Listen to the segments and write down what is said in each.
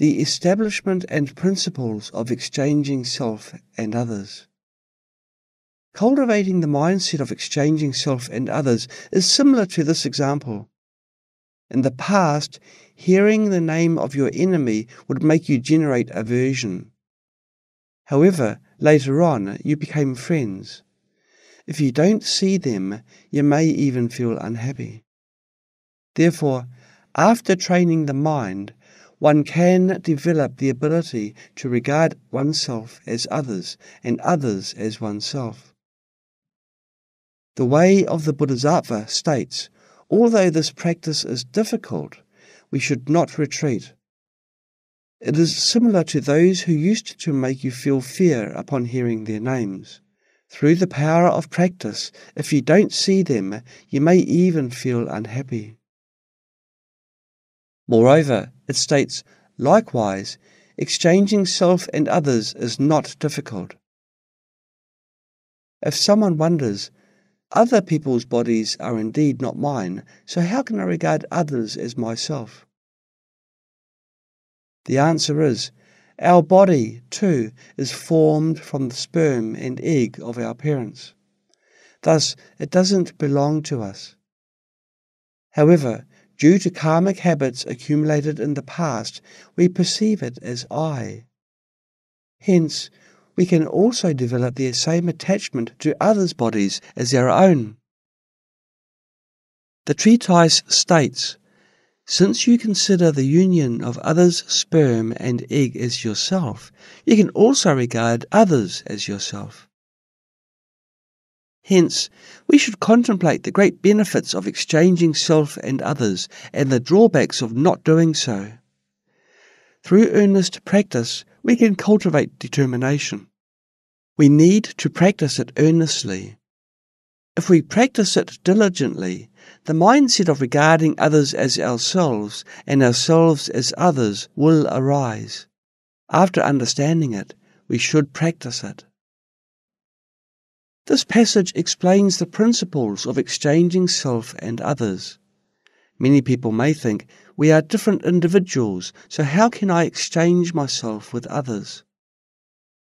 the establishment and principles of exchanging self and others. Cultivating the mindset of exchanging self and others is similar to this example. In the past, hearing the name of your enemy would make you generate aversion. However, later on, you became friends. If you don't see them, you may even feel unhappy. Therefore, after training the mind, one can develop the ability to regard oneself as others and others as oneself. The Way of the Bodhisattva states, although this practice is difficult, we should not retreat. It is similar to those who used to make you feel fear upon hearing their names. Through the power of practice, if you don't see them, you may even feel unhappy. Moreover, it states, likewise, exchanging self and others is not difficult. If someone wonders, other people's bodies are indeed not mine, so how can I regard others as myself? The answer is, our body, too, is formed from the sperm and egg of our parents. Thus, it doesn't belong to us. However, due to karmic habits accumulated in the past, we perceive it as I. Hence, we can also develop the same attachment to others' bodies as our own. The treatise states, since you consider the union of others' sperm and egg as yourself, you can also regard others as yourself. Hence, we should contemplate the great benefits of exchanging self and others and the drawbacks of not doing so. Through earnest practice, we can cultivate determination. We need to practice it earnestly. If we practice it diligently, the mindset of regarding others as ourselves and ourselves as others will arise. After understanding it, we should practice it. This passage explains the principles of exchanging self and others. Many people may think, we are different individuals, so how can I exchange myself with others?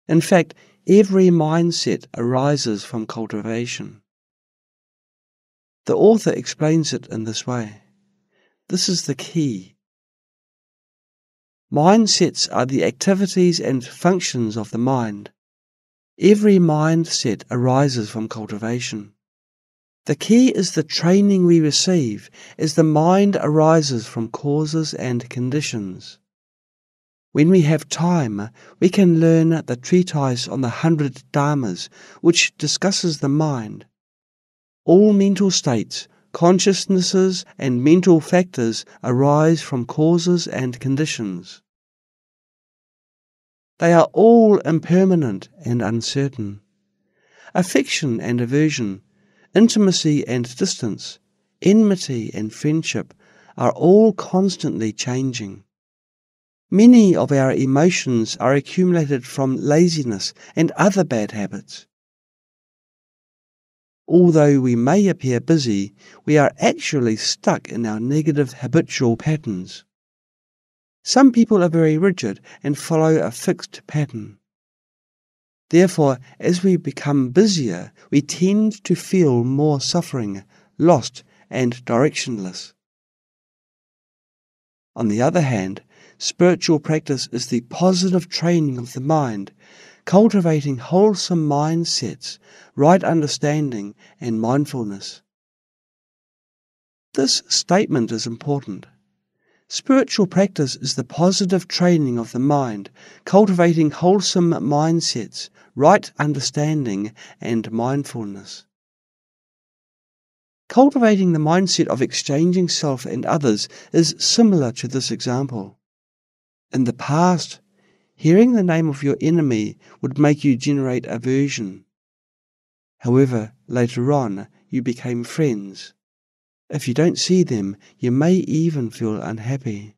In fact, every mindset arises from cultivation. The author explains it in this way. This is the key. Mindsets are the activities and functions of the mind. Every mindset arises from cultivation. The key is the training we receive as the mind arises from causes and conditions. When we have time, we can learn the treatise on the 100 Dharmas, which discusses the mind. All mental states, consciousnesses and mental factors arise from causes and conditions. They are all impermanent and uncertain. Affection and aversion, intimacy and distance, enmity and friendship are all constantly changing. Many of our emotions are accumulated from laziness and other bad habits. Although we may appear busy, we are actually stuck in our negative habitual patterns. Some people are very rigid and follow a fixed pattern. Therefore, as we become busier, we tend to feel more suffering, lost, and directionless. On the other hand, spiritual practice is the positive training of the mind, cultivating wholesome mindsets, right understanding, and mindfulness. This statement is important. Spiritual practice is the positive training of the mind, cultivating wholesome mindsets, right understanding, and mindfulness. Cultivating the mindset of exchanging self and others is similar to this example. In the past, hearing the name of your enemy would make you generate aversion. However, later on, you became friends. If you don't see them, you may even feel unhappy.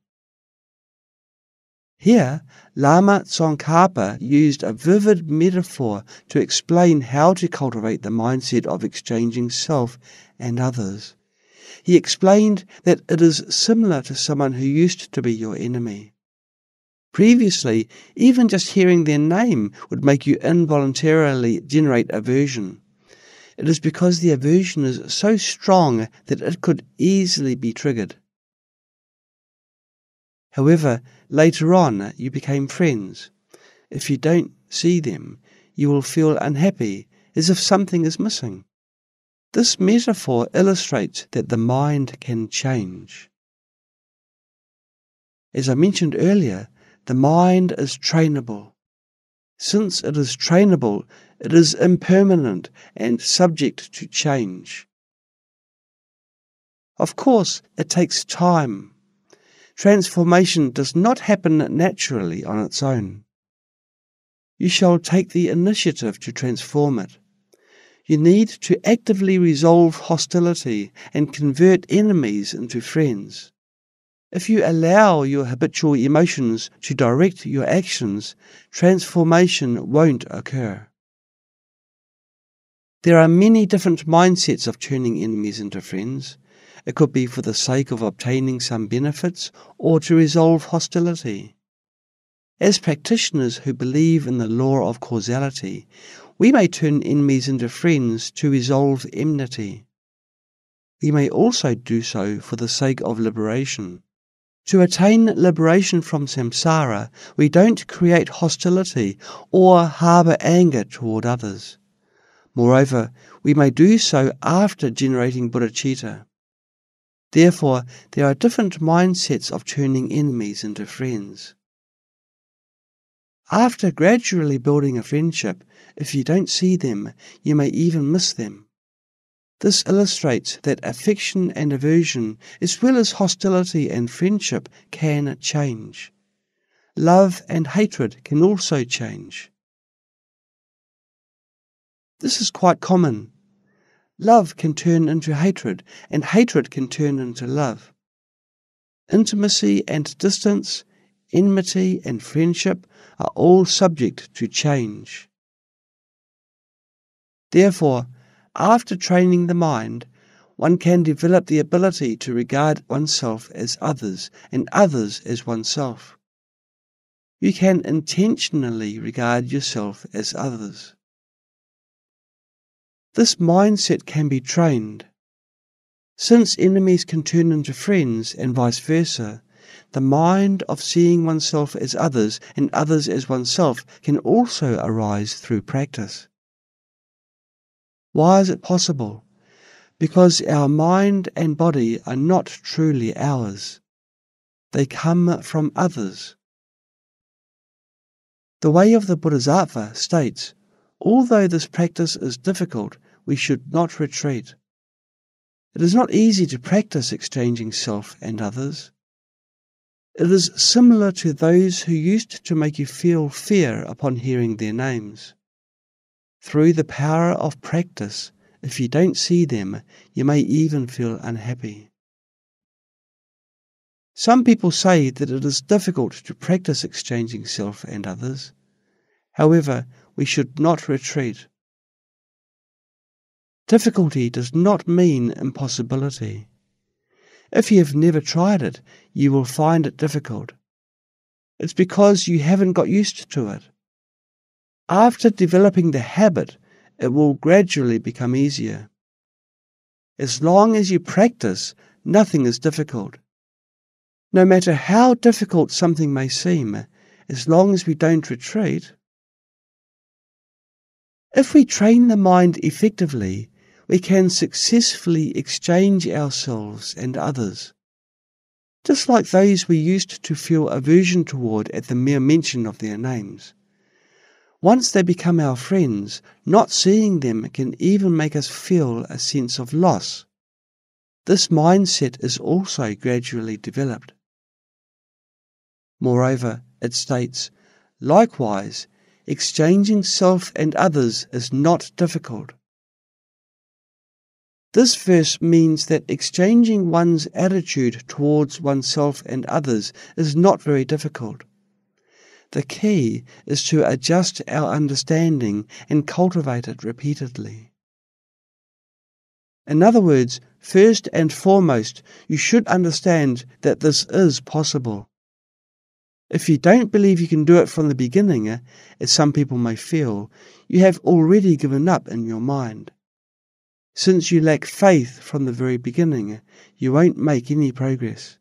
Here, Lama Tsongkhapa used a vivid metaphor to explain how to cultivate the mindset of exchanging self and others. He explained that it is similar to someone who used to be your enemy. Previously, even just hearing their name would make you involuntarily generate aversion. It is because the aversion is so strong that it could easily be triggered. However, later on you became friends. If you don't see them, you will feel unhappy, as if something is missing. This metaphor illustrates that the mind can change. As I mentioned earlier, the mind is trainable. Since it is trainable, it is impermanent and subject to change. Of course, it takes time. Transformation does not happen naturally on its own. You shall take the initiative to transform it. You need to actively resolve hostility and convert enemies into friends. If you allow your habitual emotions to direct your actions, transformation won't occur. There are many different mindsets of turning enemies into friends. It could be for the sake of obtaining some benefits or to resolve hostility. As practitioners who believe in the law of causality, we may turn enemies into friends to resolve enmity. We may also do so for the sake of liberation. To attain liberation from samsara, we don't create hostility or harbour anger toward others. Moreover, we may do so after generating bodhicitta. Therefore, there are different mindsets of turning enemies into friends. After gradually building a friendship, if you don't see them, you may even miss them. This illustrates that affection and aversion, as well as hostility and friendship, can change. Love and hatred can also change. This is quite common. Love can turn into hatred, and hatred can turn into love. Intimacy and distance, enmity and friendship are all subject to change. Therefore, after training the mind, one can develop the ability to regard oneself as others and others as oneself. You can intentionally regard yourself as others. This mindset can be trained. Since enemies can turn into friends and vice versa, the mind of seeing oneself as others and others as oneself can also arise through practice. Why is it possible? Because our mind and body are not truly ours. They come from others. The Way of the Bodhisattva states, although this practice is difficult, we should not retreat. It is not easy to practice exchanging self and others. It is similar to those who used to make you feel fear upon hearing their names. Through the power of practice, if you don't see them, you may even feel unhappy. Some people say that it is difficult to practice exchanging self and others. However, we should not retreat. Difficulty does not mean impossibility. If you have never tried it, you will find it difficult. It's because you haven't got used to it. After developing the habit, it will gradually become easier. As long as you practice, nothing is difficult. No matter how difficult something may seem, as long as we don't retreat. If we train the mind effectively, we can successfully exchange ourselves and others. Just like those we used to feel aversion toward at the mere mention of their names. Once they become our friends, not seeing them can even make us feel a sense of loss. This mindset is also gradually developed. Moreover, it states, likewise, exchanging self and others is not difficult. This verse means that exchanging one's attitude towards oneself and others is not very difficult. The key is to adjust our understanding and cultivate it repeatedly. In other words, first and foremost, you should understand that this is possible. If you don't believe you can do it from the beginning, as some people may feel, you have already given up in your mind. Since you lack faith from the very beginning, you won't make any progress.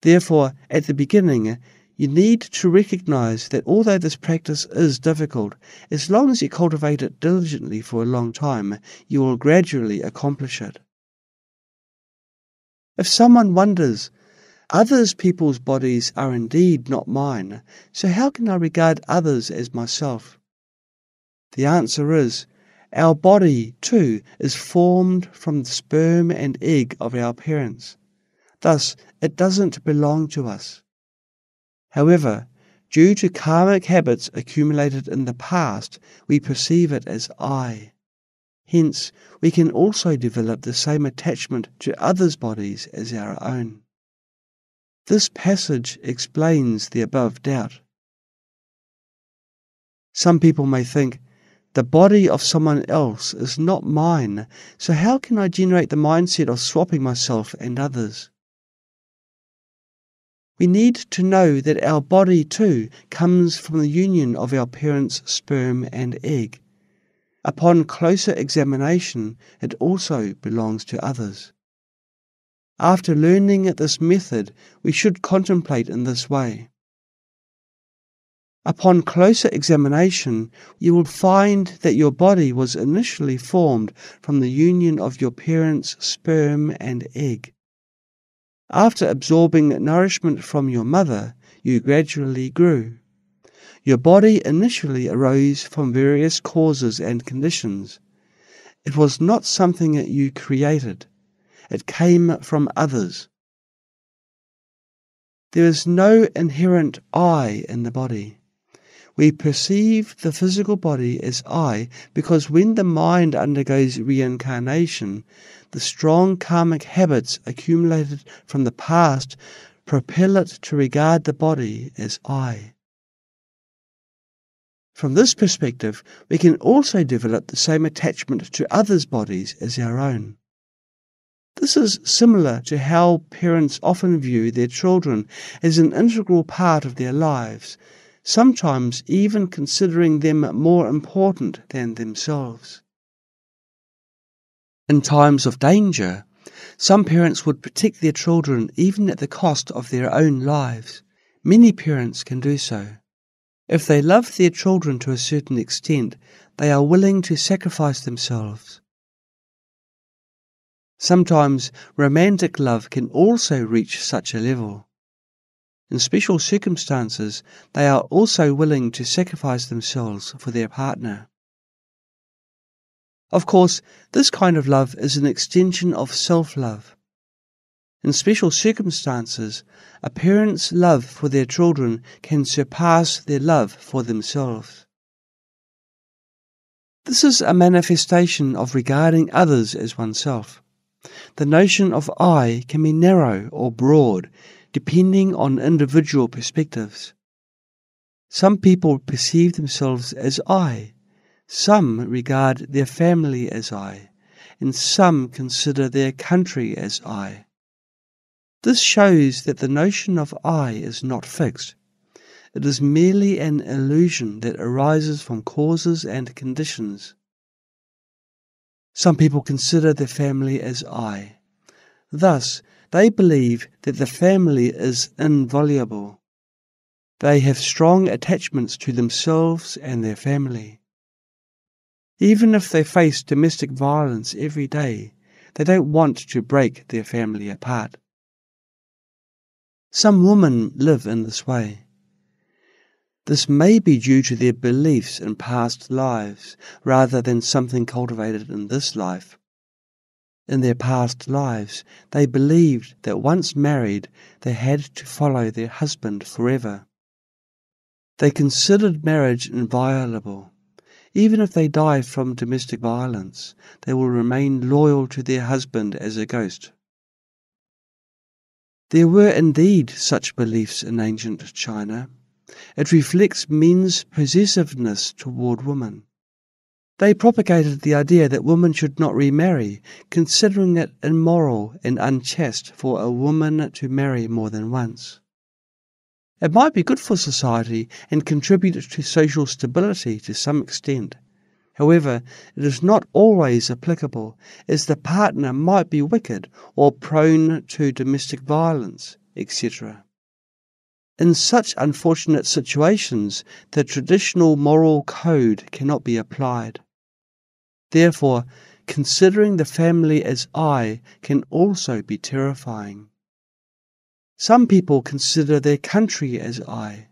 Therefore, at the beginning, you need to recognize that although this practice is difficult, as long as you cultivate it diligently for a long time, you will gradually accomplish it. If someone wonders, "Others people's bodies are indeed not mine, so how can I regard others as myself?" The answer is, our body, too, is formed from the sperm and egg of our parents. Thus, it doesn't belong to us. However, due to karmic habits accumulated in the past, we perceive it as I. Hence, we can also develop the same attachment to others' bodies as our own. This passage explains the above doubt. Some people may think, the body of someone else is not mine, so how can I generate the mindset of swapping myself and others? We need to know that our body too comes from the union of our parents' sperm and egg. Upon closer examination, it also belongs to others. After learning this method, we should contemplate in this way. Upon closer examination, you will find that your body was initially formed from the union of your parents' sperm and egg. After absorbing nourishment from your mother, you gradually grew. Your body initially arose from various causes and conditions. It was not something that you created. It came from others. There is no inherent I in the body. We perceive the physical body as I because when the mind undergoes reincarnation, the strong karmic habits accumulated from the past propel it to regard the body as I. From this perspective, we can also develop the same attachment to others' bodies as our own. This is similar to how parents often view their children as an integral part of their lives, sometimes even considering them more important than themselves. In times of danger, some parents would protect their children even at the cost of their own lives. Many parents can do so. If they love their children to a certain extent, they are willing to sacrifice themselves. Sometimes romantic love can also reach such a level. In special circumstances, they are also willing to sacrifice themselves for their partner. Of course, this kind of love is an extension of self-love. In special circumstances, a parent's love for their children can surpass their love for themselves. This is a manifestation of regarding others as oneself. The notion of I can be narrow or broad, depending on individual perspectives. Some people perceive themselves as I, some regard their family as I, and some consider their country as I. This shows that the notion of I is not fixed. It is merely an illusion that arises from causes and conditions. Some people consider their family as I. Thus, they believe that the family is inviolable. They have strong attachments to themselves and their family. Even if they face domestic violence every day, they don't want to break their family apart. Some women live in this way. This may be due to their beliefs in past lives, rather than something cultivated in this life. In their past lives, they believed that once married, they had to follow their husband forever. They considered marriage inviolable. Even if they die from domestic violence, they will remain loyal to their husband as a ghost. There were indeed such beliefs in ancient China. It reflects men's possessiveness toward women. They propagated the idea that women should not remarry, considering it immoral and unchaste for a woman to marry more than once. It might be good for society and contribute to social stability to some extent. However, it is not always applicable, as the partner might be wicked or prone to domestic violence, etc. In such unfortunate situations, the traditional moral code cannot be applied. Therefore, considering the family as I can also be terrifying. Some people consider their country as I.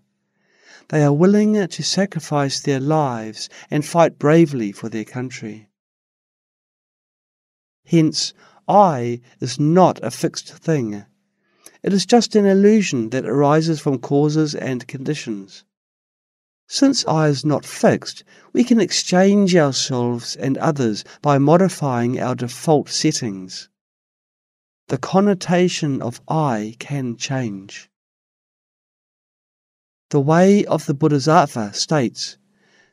They are willing to sacrifice their lives and fight bravely for their country. Hence, I is not a fixed thing. It is just an illusion that arises from causes and conditions. Since I is not fixed, we can exchange ourselves and others by modifying our default settings. The connotation of I can change. The Way of the Bodhisattva states,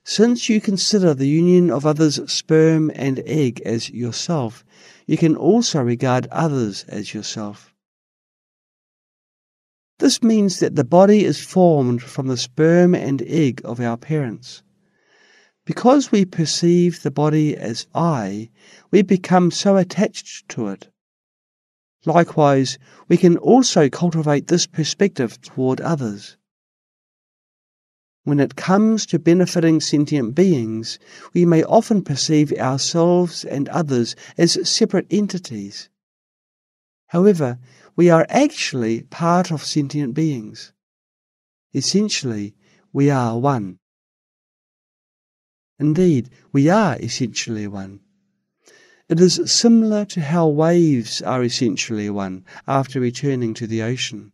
since you consider the union of others' sperm and egg as yourself, you can also regard others as yourself. This means that the body is formed from the sperm and egg of our parents. Because we perceive the body as I, we become so attached to it. Likewise, we can also cultivate this perspective toward others. When it comes to benefiting sentient beings, we may often perceive ourselves and others as separate entities. However, we are actually part of sentient beings. Essentially, we are one. Indeed, we are essentially one. It is similar to how waves are essentially one after returning to the ocean.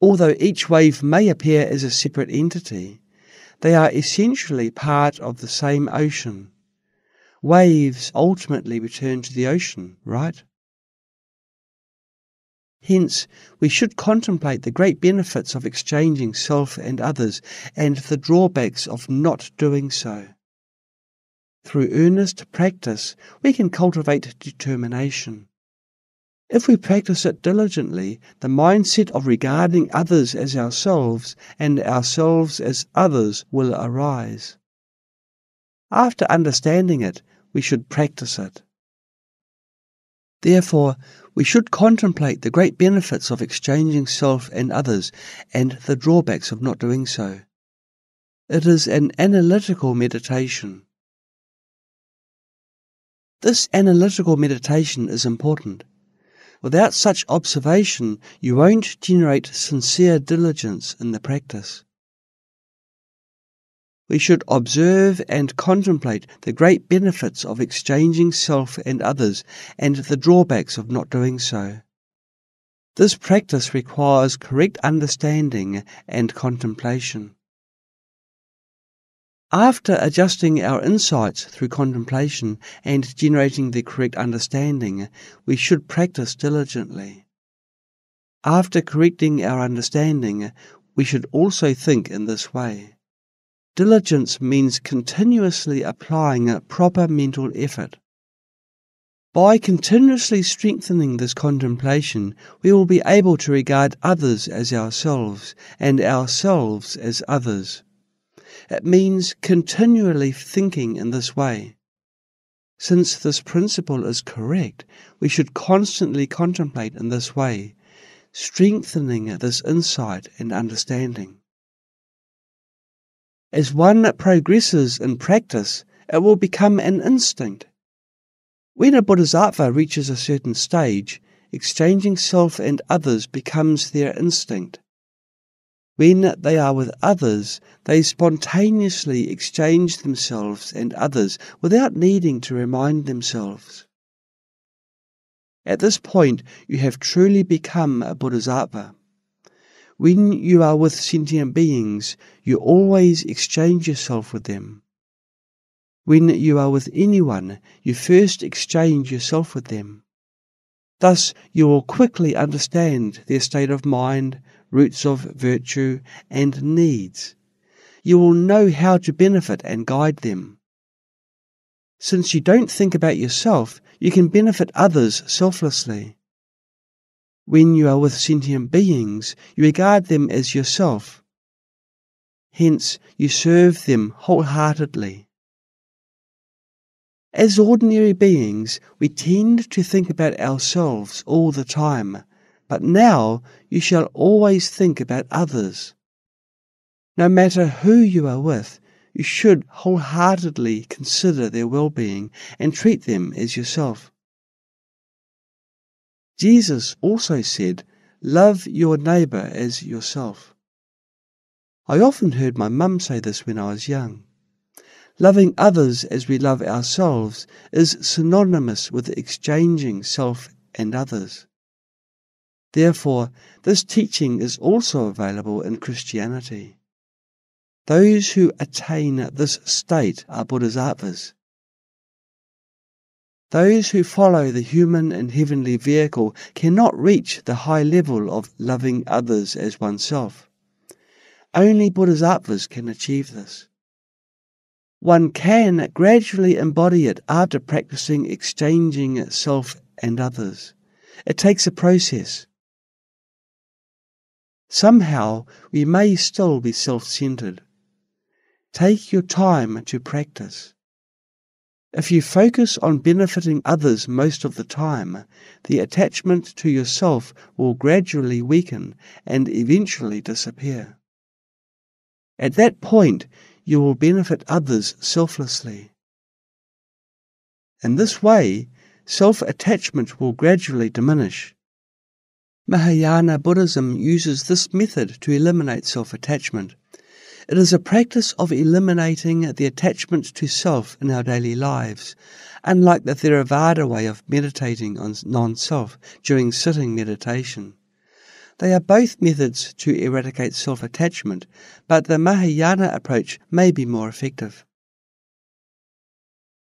Although each wave may appear as a separate entity, they are essentially part of the same ocean. Waves ultimately return to the ocean, right? Hence, we should contemplate the great benefits of exchanging self and others and the drawbacks of not doing so. Through earnest practice, we can cultivate determination. If we practice it diligently, the mindset of regarding others as ourselves and ourselves as others will arise. After understanding it, we should practice it. Therefore, we should contemplate the great benefits of exchanging self and others and the drawbacks of not doing so. It is an analytical meditation. This analytical meditation is important. Without such observation, you won't generate sincere diligence in the practice. We should observe and contemplate the great benefits of exchanging self and others and the drawbacks of not doing so. This practice requires correct understanding and contemplation. After adjusting our insights through contemplation and generating the correct understanding, we should practice diligently. After correcting our understanding, we should also think in this way. Diligence means continuously applying a proper mental effort. By continuously strengthening this contemplation, we will be able to regard others as ourselves and ourselves as others. It means continually thinking in this way. Since this principle is correct, we should constantly contemplate in this way, strengthening this insight and understanding. As one progresses in practice, it will become an instinct. When a bodhisattva reaches a certain stage, exchanging self and others becomes their instinct. When they are with others, they spontaneously exchange themselves and others without needing to remind themselves. At this point, you have truly become a bodhisattva. When you are with sentient beings, you always exchange yourself with them. When you are with anyone, you first exchange yourself with them. Thus, you will quickly understand their state of mind, roots of virtue, and needs. You will know how to benefit and guide them. Since you don't think about yourself, you can benefit others selflessly. When you are with sentient beings, you regard them as yourself. Hence, you serve them wholeheartedly. As ordinary beings, we tend to think about ourselves all the time, but now you shall always think about others. No matter who you are with, you should wholeheartedly consider their well-being and treat them as yourself. Jesus also said, "Love your neighbour as yourself." I often heard my mum say this when I was young. Loving others as we love ourselves is synonymous with exchanging self and others. Therefore, this teaching is also available in Christianity. Those who attain this state are bodhisattvas. Those who follow the human and heavenly vehicle cannot reach the high level of loving others as oneself. Only bodhisattvas can achieve this. One can gradually embody it after practicing exchanging self and others. It takes a process. Somehow, we may still be self-centered. Take your time to practice. If you focus on benefiting others most of the time, the attachment to yourself will gradually weaken and eventually disappear. At that point, you will benefit others selflessly. In this way, self-attachment will gradually diminish. Mahayana Buddhism uses this method to eliminate self-attachment. It is a practice of eliminating the attachment to self in our daily lives, unlike the Theravada way of meditating on non-self during sitting meditation. They are both methods to eradicate self-attachment, but the Mahayana approach may be more effective.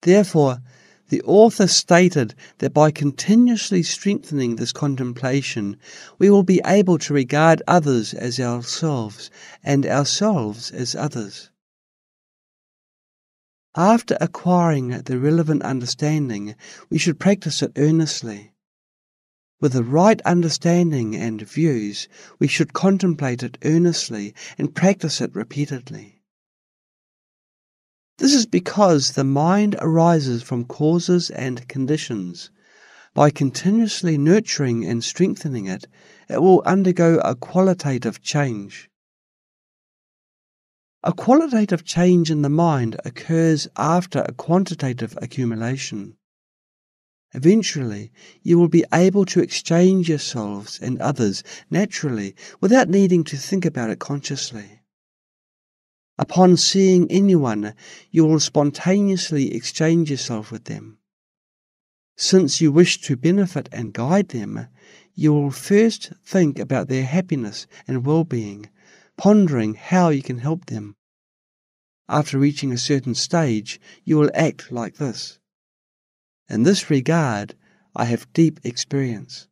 Therefore, the author stated that by continuously strengthening this contemplation, we will be able to regard others as ourselves and ourselves as others. After acquiring the relevant understanding, we should practice it earnestly. With the right understanding and views, we should contemplate it earnestly and practice it repeatedly. This is because the mind arises from causes and conditions. By continuously nurturing and strengthening it, it will undergo a qualitative change. A qualitative change in the mind occurs after a quantitative accumulation. Eventually, you will be able to exchange yourselves and others naturally without needing to think about it consciously. Upon seeing anyone, you will spontaneously exchange yourself with them. Since you wish to benefit and guide them, you will first think about their happiness and well-being, pondering how you can help them. After reaching a certain stage, you will act like this. In this regard, I have deep experience.